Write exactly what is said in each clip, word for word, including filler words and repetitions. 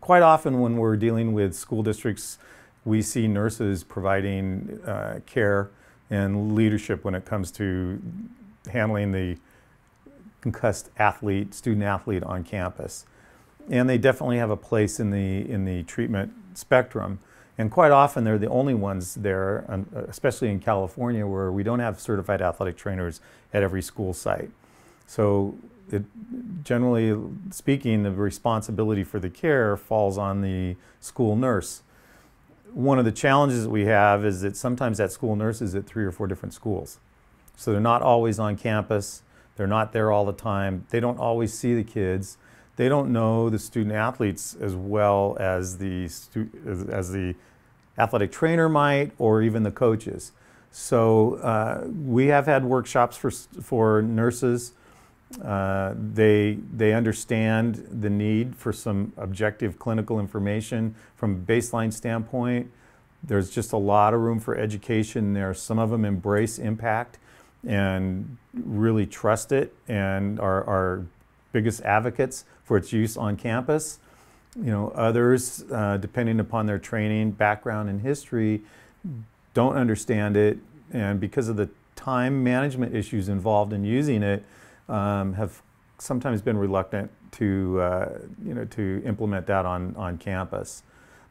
quite often when we're dealing with school districts, we see nurses providing uh, care and leadership when it comes to handling the concussed athlete, student athlete on campus. And they definitely have a place in the, in the treatment spectrum. And quite often they're the only ones there, especially in California, where we don't have certified athletic trainers at every school site. So it, generally speaking, the responsibility for the care falls on the school nurse. One of the challenges that we have is that sometimes that school nurse is at three or four different schools. So they're not always on campus, they're not there all the time, they don't always see the kids, they don't know the student athletes as well as the, as the athletic trainer might, or even the coaches. So uh, we have had workshops for, for nurses. Uh, they, they understand the need for some objective clinical information from a baseline standpoint. There's just a lot of room for education there. Some of them embrace ImPACT and really trust it and are, are biggest advocates for its use on campus. You know, others, uh, depending upon their training, background, and history, don't understand it, and because of the time management issues involved in using it, um, have sometimes been reluctant to, uh, you know, to implement that on, on campus.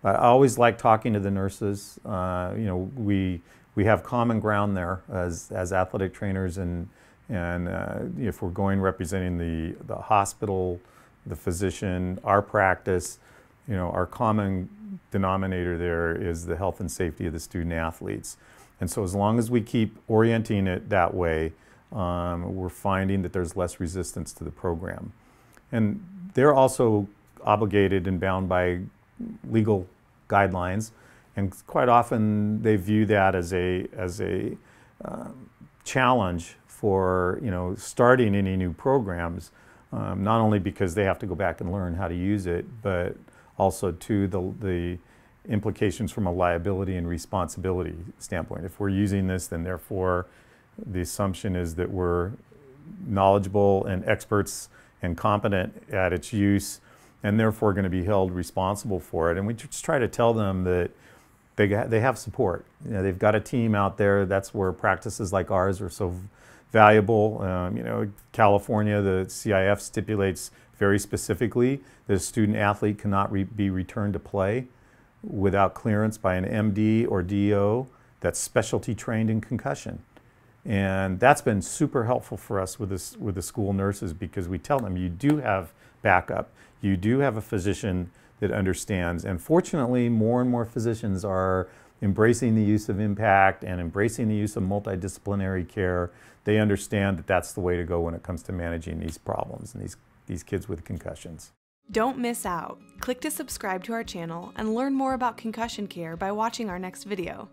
I always like talking to the nurses. Uh, you know, we, we have common ground there as, as athletic trainers, and, and uh, if we're going representing the, the hospital, the physician, our practice, you know, our common denominator there is the health and safety of the student athletes. And so as long as we keep orienting it that way, um, we're finding that there's less resistance to the program. And they're also obligated and bound by legal guidelines, and quite often they view that as a as a um, challenge for, you know, starting any new programs, um, not only because they have to go back and learn how to use it, but also to the the implications from a liability and responsibility standpoint. If we're using this, then therefore the assumption is that we're knowledgeable and experts and competent at its use, and therefore going to be held responsible for it. And we just try to tell them that they, they have support. You know, they've got a team out there. That's where practices like ours are so valuable. Um, you know, California, the C I F stipulates very specifically that a student athlete cannot re be returned to play without clearance by an M D or D O that's specialty trained in concussion. And that's been super helpful for us with, this, with the school nurses, because we tell them you do have backup. You do have a physician that understands. And fortunately, more and more physicians are embracing the use of ImPACT and embracing the use of multidisciplinary care. They understand that that's the way to go when it comes to managing these problems and these, these kids with concussions. Don't miss out. Click to subscribe to our channel and learn more about concussion care by watching our next video.